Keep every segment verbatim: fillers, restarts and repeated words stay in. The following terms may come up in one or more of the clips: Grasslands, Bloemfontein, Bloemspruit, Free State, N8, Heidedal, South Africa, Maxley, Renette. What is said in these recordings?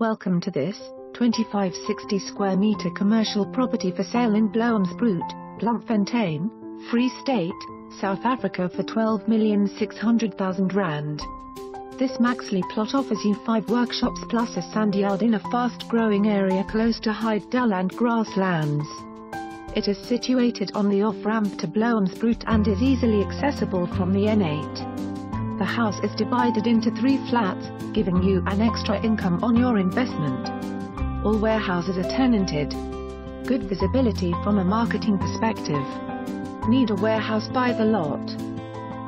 Welcome to this twenty-five sixty square meter commercial property for sale in Bloemspruit, Bloemfontein, Free State, South Africa for twelve million six hundred thousand rand. This Maxley plot offers you five workshops plus a sandyard in a fast-growing area close to Heidedal and Grasslands. It is situated on the off-ramp to Bloemspruit and is easily accessible from the N eight. The house is divided into three flats, giving you an extra income on your investment. All warehouses are tenanted. Good visibility from a marketing perspective. Need a warehouse by the lot?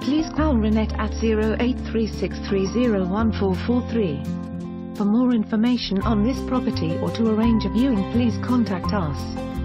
Please call Renette at zero eight three six three zero one four four three. For more information on this property or to arrange a viewing, please contact us.